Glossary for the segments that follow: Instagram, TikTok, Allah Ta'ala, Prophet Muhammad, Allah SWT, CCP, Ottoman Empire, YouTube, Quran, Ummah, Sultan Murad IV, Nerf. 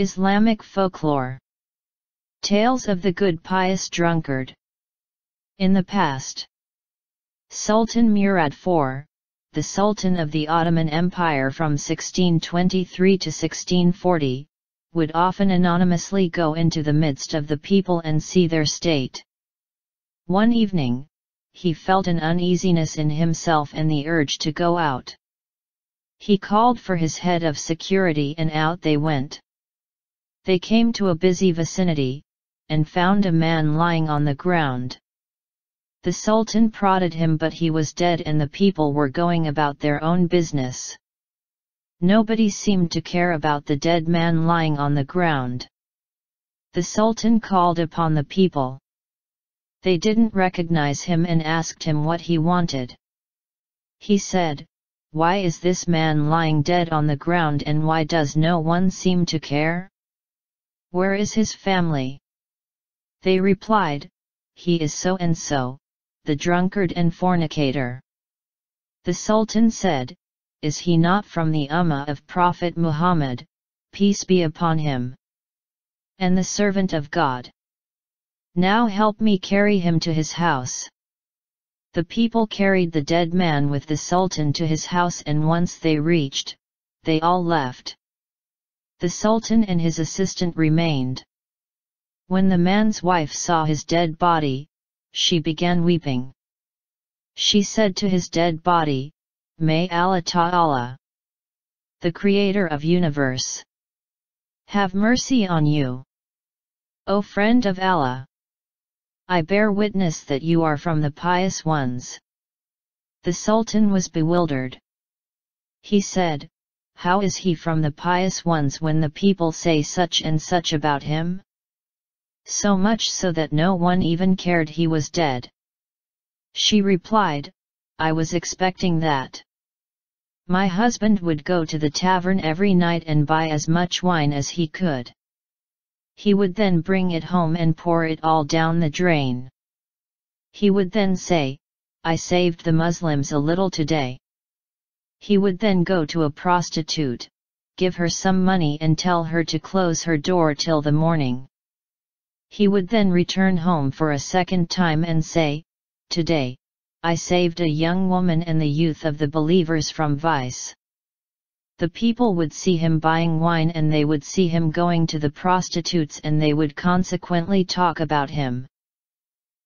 Islamic folklore. Tales of the good pious drunkard. In the past, Sultan Murad IV, the Sultan of the Ottoman Empire from 1623 to 1640, would often anonymously go into the midst of the people and see their state. One evening, he felt an uneasiness in himself and the urge to go out. He called for his head of security and out they went. They came to a busy vicinity, and found a man lying on the ground. The Sultan prodded him but he was dead and the people were going about their own business. Nobody seemed to care about the dead man lying on the ground. The Sultan called upon the people. They didn't recognize him and asked him what he wanted. He said, "Why is this man lying dead on the ground and why does no one seem to care? Where is his family?" They replied, "He is so and so, the drunkard and fornicator." The Sultan said, "Is he not from the Ummah of Prophet Muhammad, peace be upon him, and the servant of God? Now help me carry him to his house." The people carried the dead man with the Sultan to his house and once they reached, they all left. The Sultan and his assistant remained. When the man's wife saw his dead body, she began weeping. She said to his dead body, "May Allah Ta'ala, the Creator of Universe, have mercy on you. O friend of Allah! I bear witness that you are from the pious ones." The Sultan was bewildered. He said, "How is he from the pious ones when the people say such and such about him?" So much so that no one even cared he was dead. She replied, "I was expecting that. My husband would go to the tavern every night and buy as much wine as he could. He would then bring it home and pour it all down the drain. He would then say, 'I saved the Muslims a little today.' He would then go to a prostitute, give her some money and tell her to close her door till the morning. He would then return home for a second time and say, 'Today, I saved a young woman and the youth of the believers from vice.' The people would see him buying wine and they would see him going to the prostitutes and they would consequently talk about him.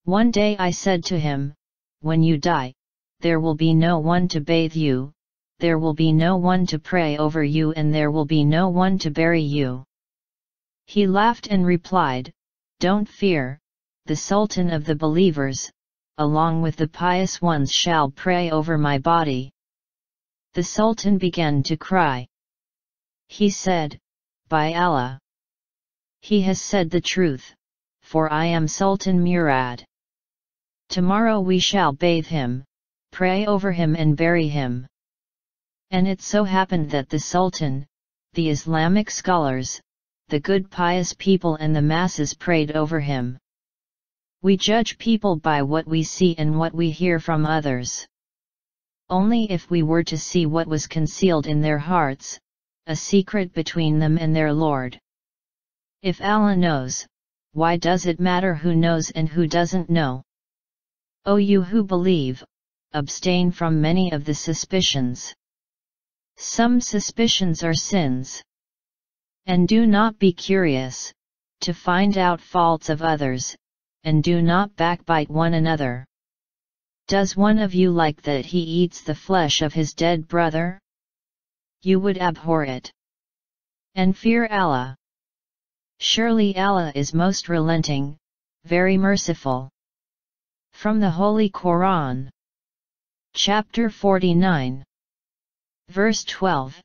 One day I said to him, 'When you die, there will be no one to bathe you, there will be no one to pray over you and there will be no one to bury you.' He laughed and replied, 'Don't fear, the Sultan of the believers, along with the pious ones shall pray over my body.' The Sultan began to cry. He said, 'By Allah! He has said the truth, for I am Sultan Murad. Tomorrow we shall bathe him, pray over him and bury him.'" And it so happened that the Sultan, the Islamic scholars, the good pious people and the masses prayed over him. We judge people by what we see and what we hear from others. Only if we were to see what was concealed in their hearts, a secret between them and their Lord. If Allah knows, why does it matter who knows and who doesn't know? O you who believe, abstain from many of the suspicions. Some suspicions are sins. And do not be curious to find out faults of others, and do not backbite one another. Does one of you like that he eats the flesh of his dead brother? You would abhor it. And fear Allah. Surely Allah is most relenting, very merciful." From the Holy Quran. Chapter 49, Verse 12.